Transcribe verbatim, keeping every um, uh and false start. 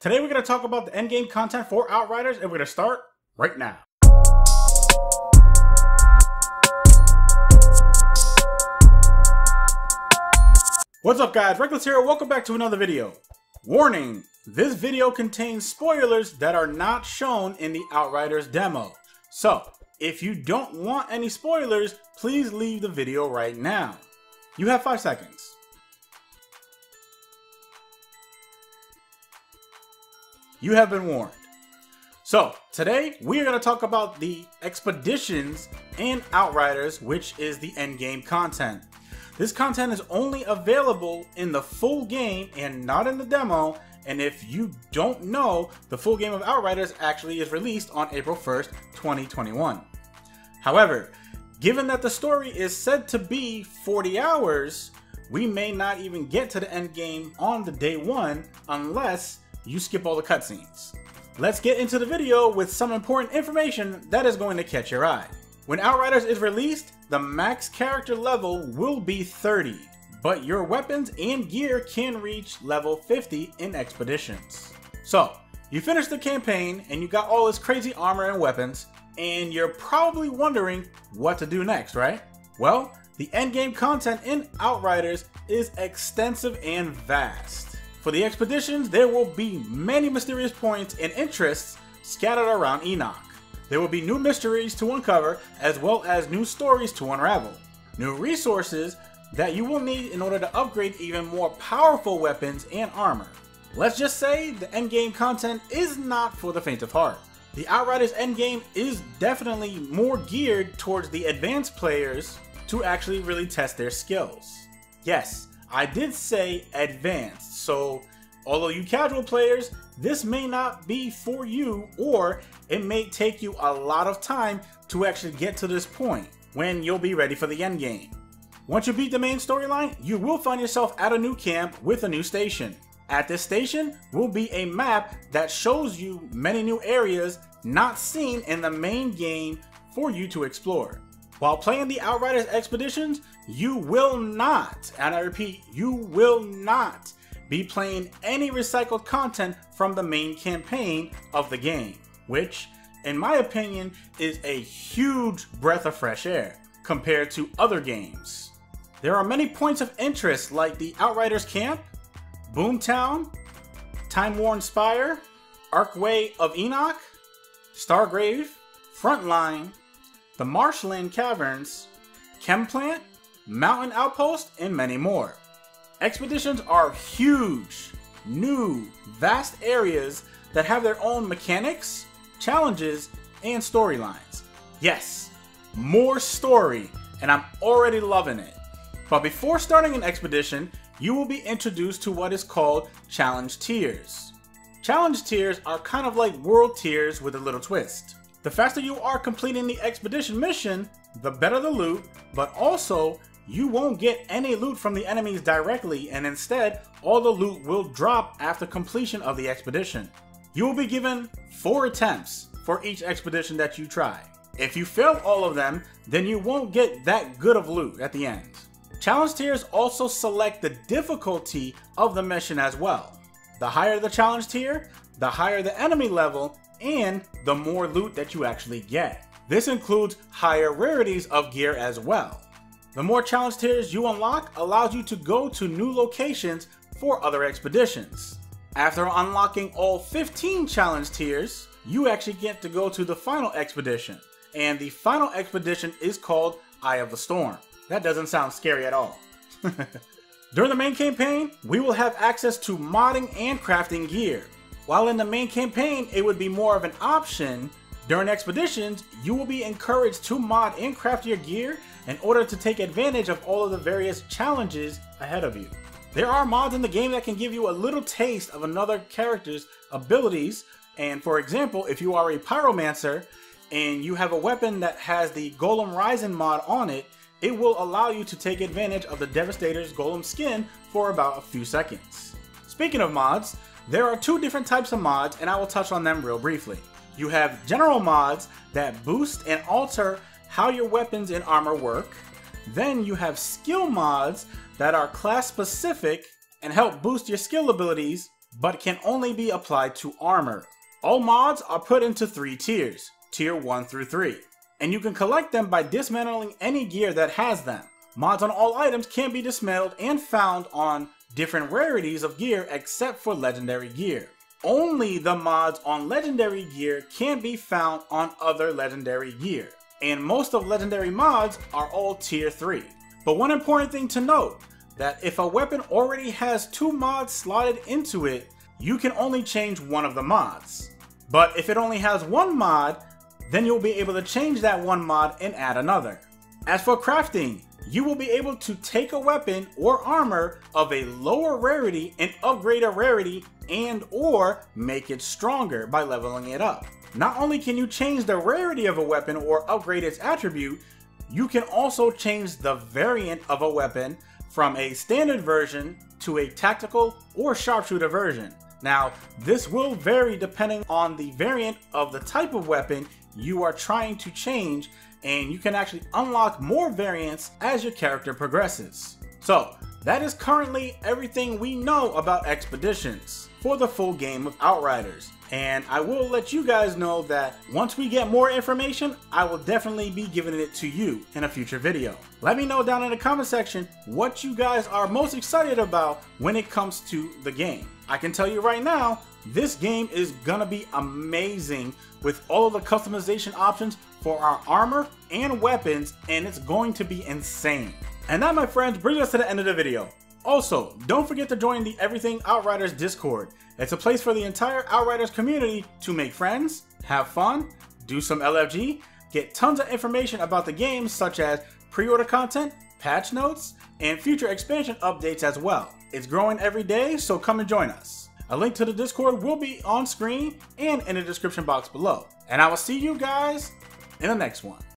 Today we're going to talk about the endgame content for Outriders, and we're going to start right now. What's up guys, Reckless here, welcome back to another video. Warning, this video contains spoilers that are not shown in the Outriders demo. So, if you don't want any spoilers, please leave the video right now. You have five seconds. You have been warned. So today we are going to talk about the Expeditions and Outriders, which is the end game content. This content is only available in the full game and not in the demo. And if you don't know, the full game of Outriders actually is released on April first, twenty twenty-one. However, given that the story is said to be forty hours, we may not even get to the end game on the day one unless you skip all the cutscenes. Let's get into the video with some important information that is going to catch your eye. When Outriders is released, the max character level will be thirty, but your weapons and gear can reach level fifty in Expeditions. So, you finish the campaign and you got all this crazy armor and weapons, and you're probably wondering what to do next, right? Well, the endgame content in Outriders is extensive and vast. For the Expeditions, there will be many mysterious points and interests scattered around Enoch. There will be new mysteries to uncover, as well as new stories to unravel. New resources that you will need in order to upgrade even more powerful weapons and armor. Let's just say the endgame content is not for the faint of heart. The Outriders endgame is definitely more geared towards the advanced players to actually really test their skills. Yes, I did say advanced, so although you casual players, this may not be for you, or it may take you a lot of time to actually get to this point when you'll be ready for the end game. Once you beat the main storyline, you will find yourself at a new camp with a new station. At this station will be a map that shows you many new areas not seen in the main game for you to explore. While playing the Outriders Expeditions, you will not, and I repeat, you will not be playing any recycled content from the main campaign of the game, which, in my opinion, is a huge breath of fresh air compared to other games. There are many points of interest like the Outriders Camp, Boomtown, Timeworn Spire, Archway of Enoch, Stargrave, Frontline, the Marshland Caverns, Chemplant, Mountain Outpost, and many more. Expeditions are huge, new, vast areas that have their own mechanics, challenges, and storylines. Yes, more story, and I'm already loving it. But before starting an expedition, you will be introduced to what is called challenge tiers. Challenge tiers are kind of like world tiers with a little twist. The faster you are completing the expedition mission, the better the loot, but also you won't get any loot from the enemies directly, and instead all the loot will drop after completion of the expedition. You will be given four attempts for each expedition that you try. If you fail all of them, then you won't get that good of loot at the end. Challenge tiers also select the difficulty of the mission as well. The higher the challenge tier, the higher the enemy level, and the more loot that you actually get. This includes higher rarities of gear as well. The more challenge tiers you unlock allows you to go to new locations for other expeditions. After unlocking all fifteen challenge tiers, you actually get to go to the final expedition, and the final expedition is called Eye of the Storm. That doesn't sound scary at all. During the main campaign, we will have access to modding and crafting gear. While in the main campaign, it would be more of an option, during Expeditions, you will be encouraged to mod and craft your gear in order to take advantage of all of the various challenges ahead of you. There are mods in the game that can give you a little taste of another character's abilities, and for example, if you are a Pyromancer and you have a weapon that has the Golem Risen mod on it, it will allow you to take advantage of the Devastator's Golem skin for about a few seconds. Speaking of mods, there are two different types of mods, and I will touch on them real briefly. You have general mods that boost and alter how your weapons and armor work. Then you have skill mods that are class specific and help boost your skill abilities but can only be applied to armor. All mods are put into three tiers, tier one through three, and you can collect them by dismantling any gear that has them. Mods on all items can be dismantled and found on different rarities of gear except for legendary gear. Only the mods on legendary gear can be found on other legendary gear, and most of legendary mods are all tier three. But one important thing to note, that if a weapon already has two mods slotted into it, you can only change one of the mods. But if it only has one mod, then you'll be able to change that one mod and add another. As for crafting, you will be able to take a weapon or armor of a lower rarity and upgrade a rarity and or make it stronger by leveling it up. Not only can you change the rarity of a weapon or upgrade its attribute, you can also change the variant of a weapon from a standard version to a tactical or sharpshooter version. Now, this will vary depending on the variant of the type of weapon you are trying to change, and you can actually unlock more variants as your character progresses. So, that is currently everything we know about Expeditions for the full game of Outriders. And I will let you guys know that once we get more information, I will definitely be giving it to you in a future video. Let me know down in the comment section what you guys are most excited about when it comes to the game. I can tell you right now, this game is gonna be amazing with all of the customization options for our armor and weapons, and it's going to be insane. And that, my friends, brings us to the end of the video. Also, don't forget to join the Everything Outriders Discord. It's a place for the entire Outriders community to make friends, have fun, do some L F G, get tons of information about the game such as pre-order content, patch notes, and future expansion updates as well. It's growing every day, so come and join us. A link to the Discord will be on screen and in the description box below. And I will see you guys in the next one.